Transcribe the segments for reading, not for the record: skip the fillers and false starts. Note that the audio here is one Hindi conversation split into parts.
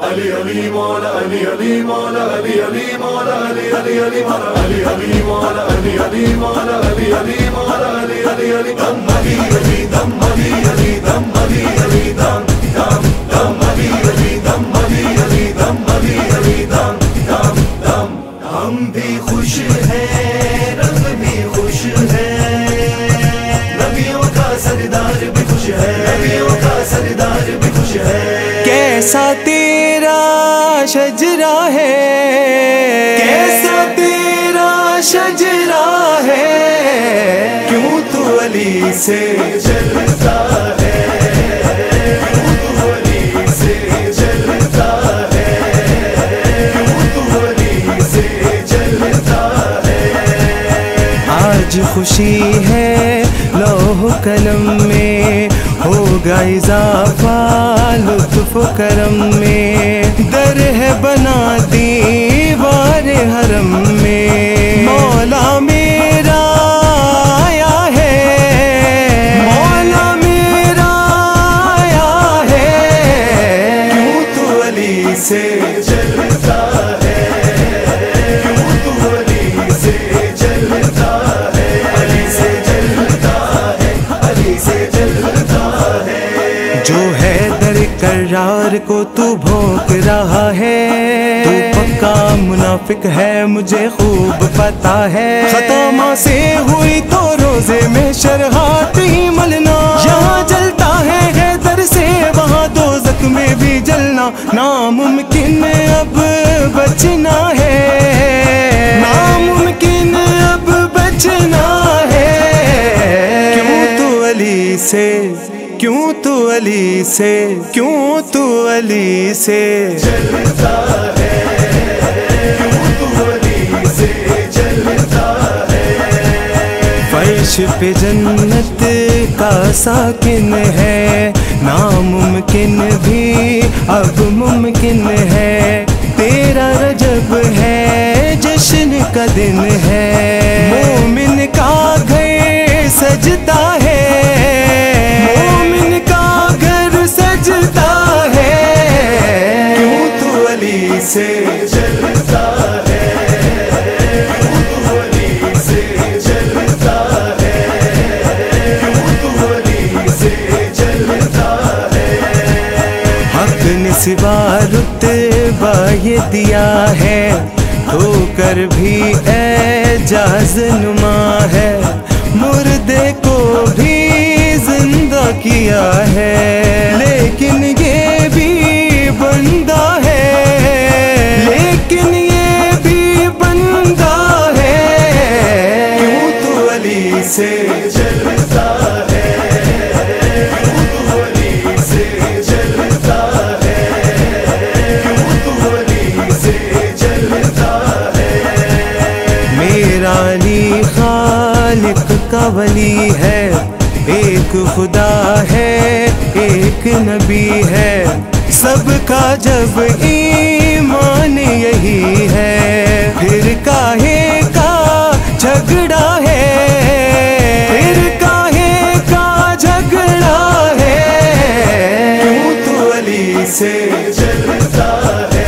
Ali Ali Mola Ali Ali Mola Ali Ali Mola Ali Ali Ali Mola Ali Ali Mola Ali Ali Mola Ali Ali Mola Ali Ali Ali Dam Ali Ali Dam Ali Ali Dam Ali Ali Dam Dam Dam Ali Ali Dam Ali Ali Dam Ali Ali Dam Dam Dam Hum bhi khush hain Rab bhi khush hain Nabiyon ka sardar bhi khush hain Nabiyon ka sardar bhi khush hain Kaisa शजरा है कैसा तेरा शजरा है क्यों तू अली से जलता है क्यों तू अली से जलता है क्यों तू अली से जलता है आज खुशी है लौह कलम में होगा इजाफा लुत्फ करम में दर है बना दीवार हरम में मौला मेरा आया है मौला मेरा आया है क्यों तू अली से जलता है क्यों तू अली से जलता है अली से जलता है अली से जलता है जो है करार को तू भोंक रहा है तू पक्का मुनाफिक है मुझे खूब पता है खतामा से हुई तो रोजे में शरहात ही मलना यहाँ जलता है हैदर से वहाँ दोज़ख में भी जलना नामुमकिन अब बचना है नामुमकिन अब बचना है क्यों तू अली से क्यों तू अली से क्यों तू अली से जलता है क्यों तू अली से जलता है फर्श पे जन्नत का साकिन है नामुमकिन भी अब मुमकिन है तेरा रजब है जश्न का दिन है मोमिन का घर सजता है से जलता है क्यों तू अली से जलता है क्यों तू अली से जलता है हक ने सिवा रुतबा ये दिया है होकर भी एजाज़नुमा है मुर्दे को भी जिंदा किया है लेकिन ये भी बंदा है लेकिन ये भी बंदा है क्यों तू अली से जलता है क्यों तू अली से जलता है क्यों तू अली से जलता है मेरा अली खालिक का वली है एक खुदा है एक नबी है सबका जब ईमान यही है फिर काहे का झगड़ा है फिर काहे का झगड़ा है क्यों तू अली से जलता है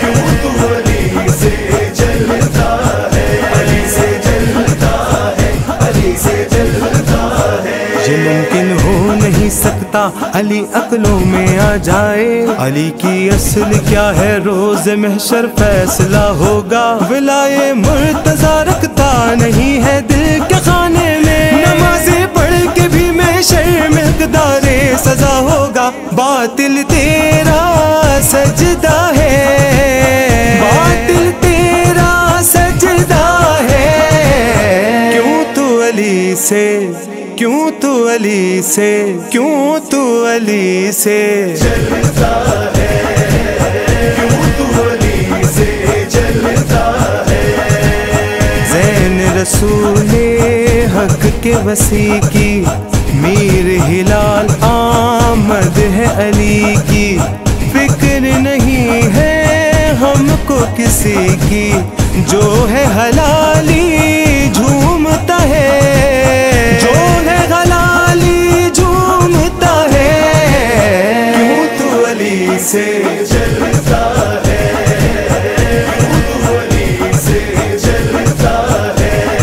क्यों तू अली से जलता है अली से जलता है अली से जलता है ये मुमकिन हो नहीं सकता अली अकलों में आ जाए अली की असल क्या है रोज महशर फैसला होगा विलाए मुर्तजा रखता नहीं है दिल के खाने में नमाज़े पढ़ के भी महशर में हक़दारे सजा होगा बातिल तेरा सजदा है बातिल तेरा सजदा है क्यों तू अली से क्यों तू अली से क्यों तू अली से जलता है क्यों तू अली से जलता है ज़ैन रसूले हक के वसी की मीर हिलाल आमद है अली की फिक्र नहीं है हमको किसी की जो है हलाली झूमता है जो है हलाली झूमता है क्यों तू अली से चलता है, क्यों तू वली से चलता है,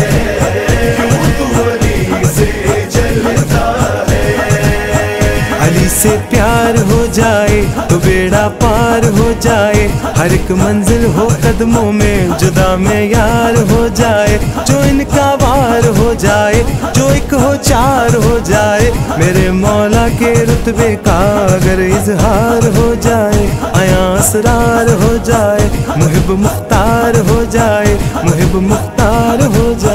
क्यों तू वली से चलता है। अली से प्यार हो जाए तो बेड़ा पार हो जाए, हर एक मंजिल हो कदमों में जुदा में यार हो जाए। जो इनका वार हो जाए, जो एक हो चार हो जाए, मेरे मौला के रुतबे का अगर इजहार हो जाए। आया असरार हो जाए, मुहिब मुख्तार हो जाए, मुहिब मुख्तार हो जाए।